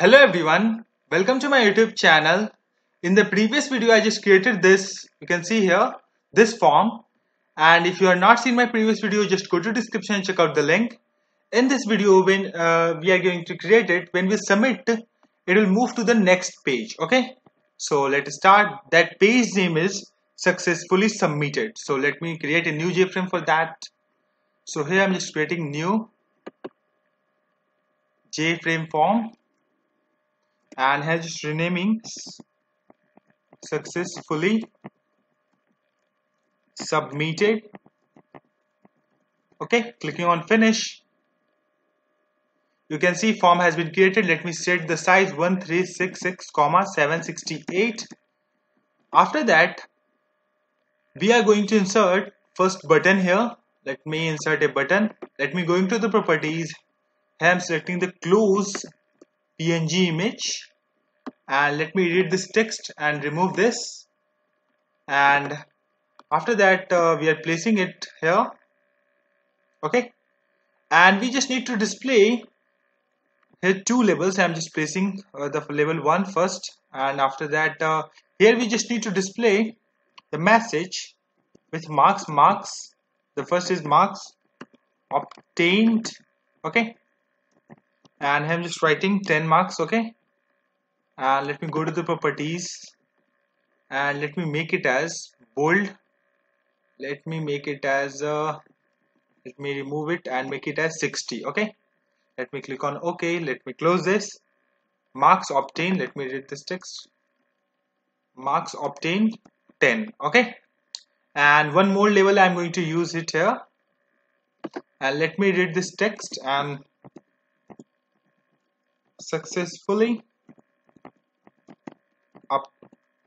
Hello everyone, welcome to my YouTube channel. In the previous video I just created this, you can see here, this form. And if you have not seen my previous video, just go to description and check out the link. In this video, when we are going to create it, when we submit, it will move to the next page, okay? So let's start. That page name is successfully submitted. So let me create a new JFrame for that. So here I'm just creating new JFrame form. And has just renaming successfully submitted. Okay, clicking on finish. You can see form has been created. Let me set the size 1366, 768. After that, we are going to insert first button here. Let me insert a button. Let me go into the properties. Here I am selecting the close PNG image. And let me read this text and remove this, and after that we are placing it here, okay, and we just need to display here two labels. I'm just placing the label 1 first, and after that here we just need to display the message with marks. The first is marks obtained, okay, and I'm just writing 10 marks, okay. And let me go to the properties and let me make it as bold. Let me make it as let me remove it and make it as 60, okay. Let me click on OK. Let me close this. Marks obtained. Let me read this text. Marks obtained 10, okay. And one more label I'm going to use it here, and let me read this text and successfully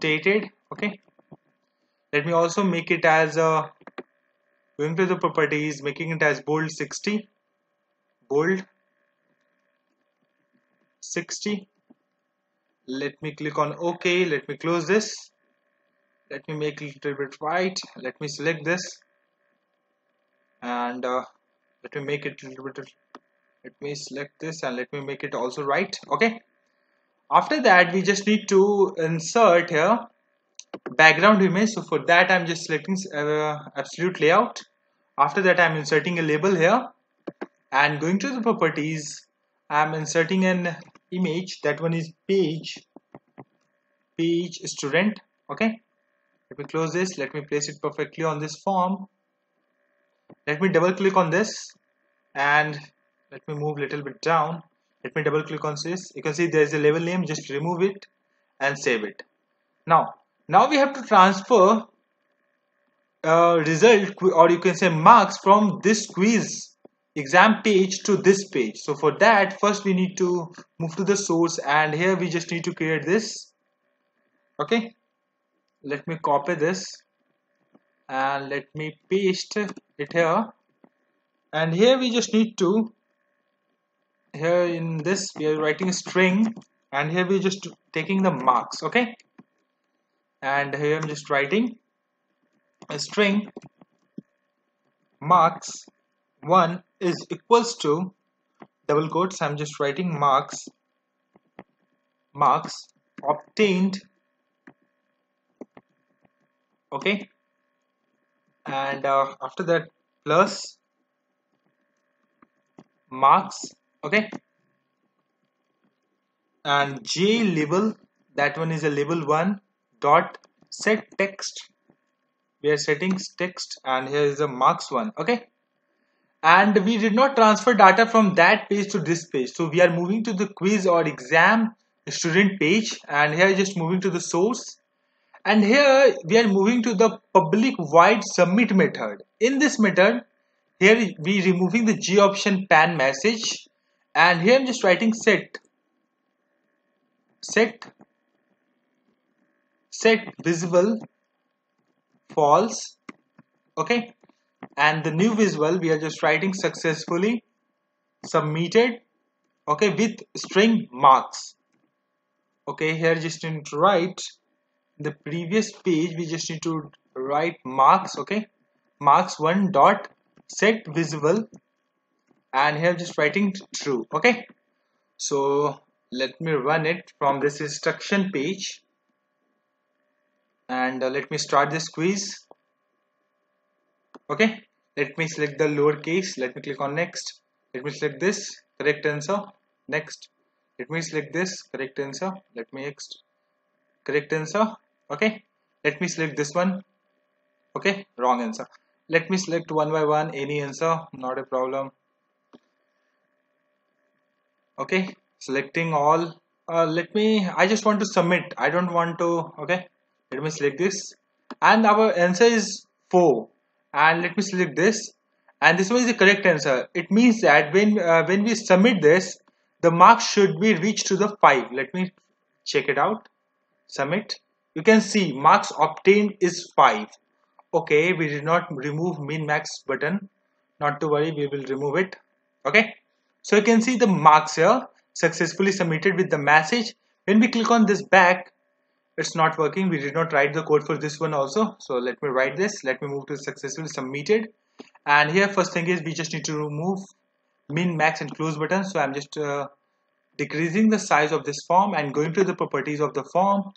updated, okay. Let me also make it as going to the properties, making it as bold 60, bold 60. Let me click on OK. Let me close this. Let me make it a little bit white. Let me select this and let me make it a little bit. Let me select this and let me make it also white, okay. After that, we just need to insert here background image. So for that, I'm just selecting absolute layout. After that, I'm inserting a label here and going to the properties. I'm inserting an image. That one is page student. Okay. Let me close this. Let me place it perfectly on this form. Let me double click on this and let me move a little bit down. Let me double click on this. You can see there is a label name. Just remove it and save it. Now we have to transfer result, or you can say marks, from this quiz exam page to this page. So for that, first we need to move to the source, and here we just need to create this. Okay. Let me copy this and let me paste it here. And here we just need to, here in this we are writing string, and here we're just taking the marks, okay. And here I'm just writing a string marks 1 is equals to double quotes. I'm just writing marks obtained, okay. And after that plus marks, okay, and J label, that one is a label 1 dot set text. We are setting text, and here is a marks 1, okay. And we did not transfer data from that page to this page, so we are moving to the quiz or exam student page, and here just moving to the source, and here we are moving to the public void submit method. In this method, here we are removing the G option pan message. And here I'm just writing set visible false, okay. And the new visual we are just writing successfully submitted, okay, with string marks, okay. Here just need to write the previous page, we just need to write marks, okay, marks 1 dot set visible. And here just writing true, okay. So let me run it from this instruction page, and let me start this quiz. Okay, let me select the lowercase, let me click on next, let me select this, correct answer, next, let me select this, correct answer, let me next, correct answer. Okay, let me select this one. Okay, wrong answer. Let me select one by one, any answer, not a problem. Okay, selecting all. I just want to submit. I don't want to. Okay, let me select this, and our answer is 4. And let me select this, and this one is the correct answer. It means that when we submit this, the mark should be reached to the 5. Let me check it out. Submit. You can see marks obtained is 5. Okay, we did not remove min max button. Not to worry, we will remove it. Okay. So you can see the marks here, successfully submitted with the message. When we click on this back, it's not working. We did not write the code for this one also. So let me write this. Let me move to successfully submitted. And here first thing is we just need to remove min, max and close button. So I'm just decreasing the size of this form and going to the properties of the form.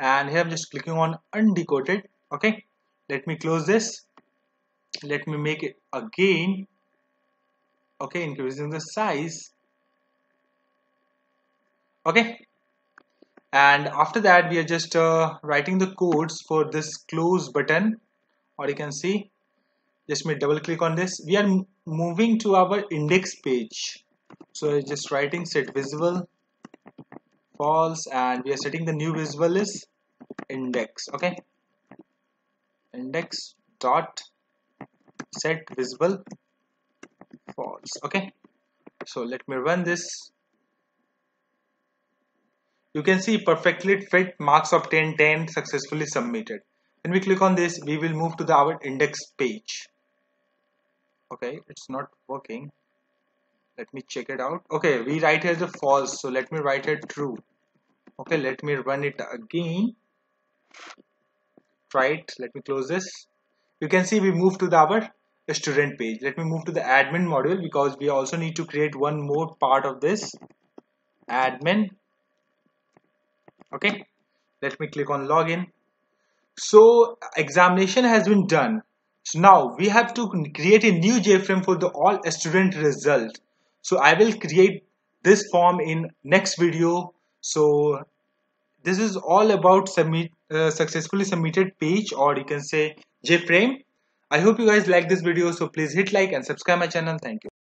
And here I'm just clicking on undecoded. Okay. Let me close this. Let me make it again. Okay, increasing the size. Okay, and after that we are just writing the codes for this close button, or you can see, just me double click on this. We are moving to our index page, so just writing set visible false, and we are setting the new visible is index. Okay, index dot set visible false. Okay, so let me run this. You can see perfectly fit, marks of 10 10, successfully submitted. When we click on this, we will move to the our index page. Okay, it's not working. Let me check it out. Okay, we write here the false, so let me write here true. Okay, let me run it again. Try it. Let me close this. You can see we move to the our student page. Let me move to the admin module, because we also need to create one more part of this admin. Okay, let me click on login. So examination has been done. So now we have to create a new JFrame for the all student result. So I will create this form in next video. So this is all about successfully submitted page, or you can say JFrame. I hope you guys like this video, so please hit like and subscribe my channel. Thank you.